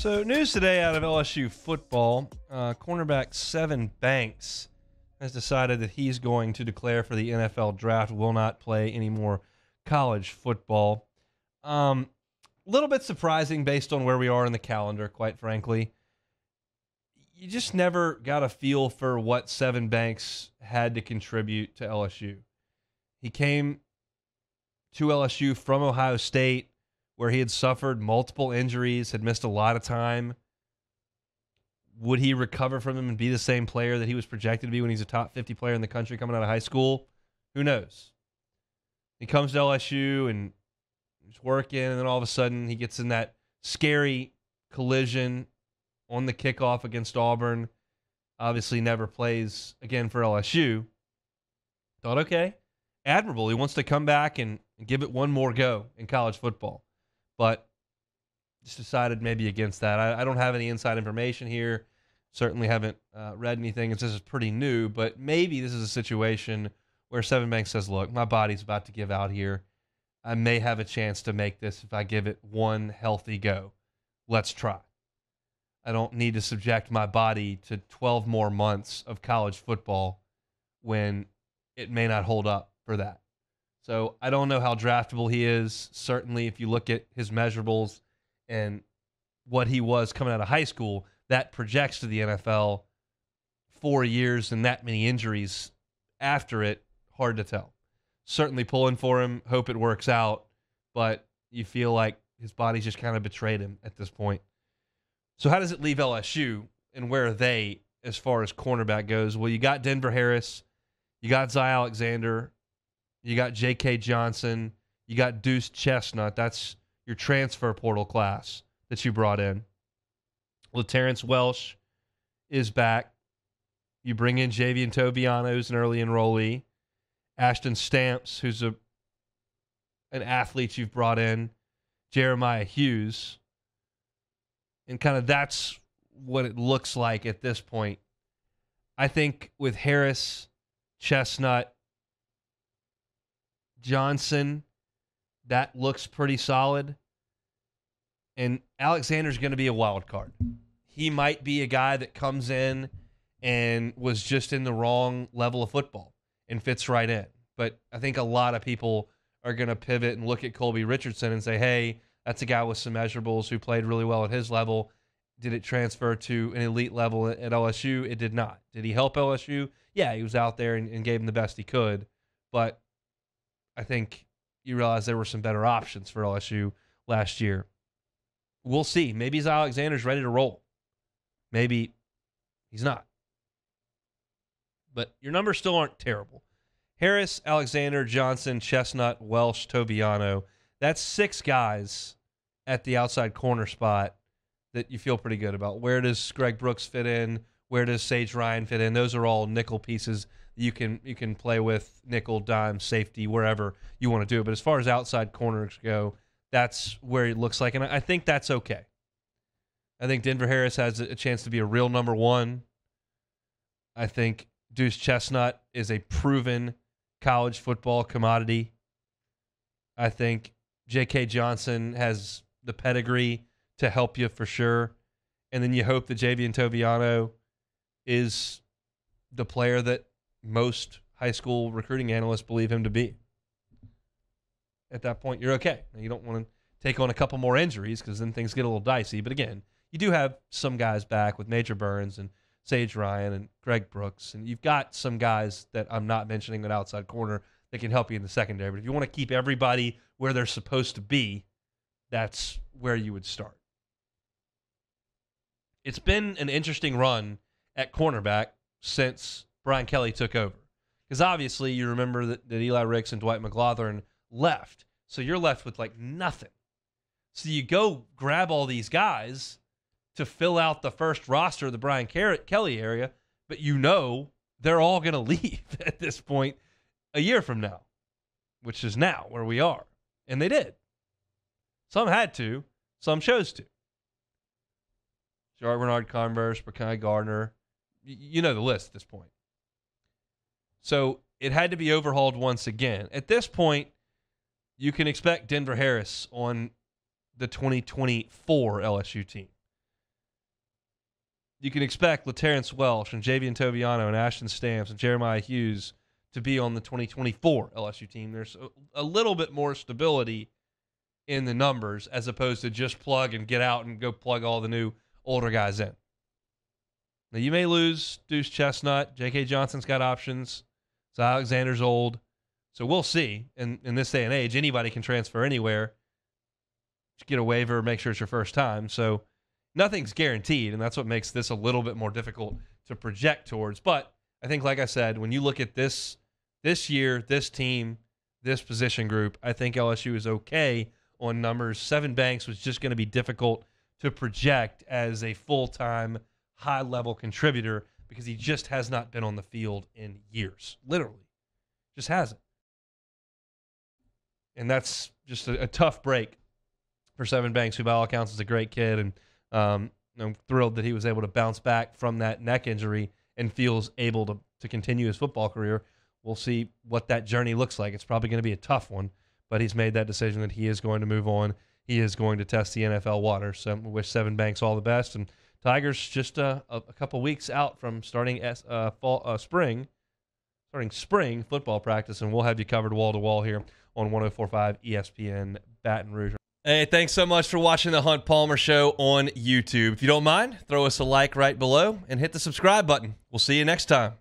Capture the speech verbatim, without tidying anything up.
So news today out of L S U football, uh, cornerback Sevyn Banks has decided that he's going to declare for the N F L draft, will not play any more college football. A um, little bit surprising based on where we are in the calendar, quite frankly. You just never got a feel for what Sevyn Banks had to contribute to L S U. He came to L S U from Ohio State, where he had suffered multiple injuries, had missed a lot of time. Would he recover from them and be the same player that he was projected to be when he's a top fifty player in the country coming out of high school? Who knows? He comes to L S U and he's working, and then all of a sudden he gets in that scary collision on the kickoff against Auburn. Obviously never plays again for L S U. Thought, okay, admirable. He wants to come back and give it one more go in college football. But just decided maybe against that. I, I don't have any inside information here. Certainly haven't uh, read anything. It's, this is pretty new, but maybe this is a situation where Sevyn Banks says, look, my body's about to give out here. I may have a chance to make this if I give it one healthy go. Let's try. I don't need to subject my body to twelve more months of college football when it may not hold up for that. So I don't know how draftable he is. Certainly, if you look at his measurables and what he was coming out of high school, that projects to the N F L. Four years and that many injuries after it, hard to tell. Certainly pulling for him, hope it works out, but you feel like his body's just kind of betrayed him at this point. So how does it leave L S U, and where are they as far as cornerback goes? Well, you got Denver Harris, you got Zy Alexander, you got J K. Johnson. You got Deuce Chestnut. That's your transfer portal class that you brought in. LaTerence Welsh is back. You bring in Javien Toviano, who's an early enrollee. Ashton Stamps, who's a an athlete you've brought in. Jeremiah Hughes. And kind of that's what it looks like at this point. I think with Harris, Chestnut, Johnson, that looks pretty solid. And Alexander's going to be a wild card. He might be a guy that comes in and was just in the wrong level of football and fits right in. But I think a lot of people are going to pivot and look at Colby Richardson and say, hey, that's a guy with some measurables who played really well at his level. Did it transfer to an elite level at L S U? It did not. Did he help L S U? Yeah, he was out there and, and gave him the best he could. But I think you realize there were some better options for L S U last year. We'll see. Maybe Zy Alexander's ready to roll. Maybe he's not. But your numbers still aren't terrible. Harris, Alexander, Johnson, Chestnut, Welsh, Toviano. That's six guys at the outside corner spot that you feel pretty good about. Where does Greg Brooks fit in? Where does Sage Ryan fit in? Those are all nickel pieces. You can you can play with nickel, dime, safety, wherever you want to do it. But as far as outside corners go, that's where it looks like. And I think that's okay. I think Denver Harris has a chance to be a real number one. I think Deuce Chestnut is a proven college football commodity. I think J K. Johnson has the pedigree to help you for sure. And then you hope that Javien Toviano is the player that most high school recruiting analysts believe him to be. At that point, you're okay. You don't want to take on a couple more injuries because then things get a little dicey. But again, you do have some guys back with Major Burns and Sage Ryan and Greg Brooks, and you've got some guys that I'm not mentioning that outside corner that can help you in the secondary. But if you want to keep everybody where they're supposed to be, that's where you would start. It's been an interesting run at cornerback since Brian Kelly took over. Because obviously you remember that, that Eli Ricks and Dwight McLaughlin left. So you're left with like nothing. So you go grab all these guys to fill out the first roster of the Brian Kelly area, but you know they're all going to leave at this point a year from now, which is now where we are. And they did. Some had to, some chose to. Jared Bernard Converse, Brekani Gardner, you know the list at this point. So it had to be overhauled once again. At this point, you can expect Denver Harris on the twenty twenty-four L S U team. you can expect LaTerence Welsh and Javien Toviano and Ashton Stamps and Jeremiah Hughes to be on the twenty twenty-four L S U team. There's a, a little bit more stability in the numbers as opposed to just plug and get out and go plug all the new older guys in. Now, you may lose Deuce Chestnut. J K. Johnson's got options. Zy Alexander's old. So we'll see. In, in this day and age, anybody can transfer anywhere. Just get a waiver, make sure it's your first time. So nothing's guaranteed, and that's what makes this a little bit more difficult to project towards. But I think, like I said, when you look at this this year, this team, this position group, I think L S U is okay on numbers. Sevyn Banks was just going to be difficult to project as a full-time high-level contributor because he just has not been on the field in years, literally. Just hasn't. And that's just a, a tough break for Sevyn Banks, who by all accounts is a great kid, and um, I'm thrilled that he was able to bounce back from that neck injury and feels able to, to continue his football career. We'll see what that journey looks like. It's probably going to be a tough one, but he's made that decision that he is going to move on. He is going to test the N F L water. So I wish Sevyn Banks all the best. And Tigers just uh, a, a couple weeks out from starting uh, fall, uh, spring, starting spring football practice, and we'll have you covered wall to wall here on one oh four point five E S P N Baton Rouge. Hey, thanks so much for watching The Hunt Palmer Show on YouTube. If you don't mind, throw us a like right below and hit the subscribe button. We'll see you next time.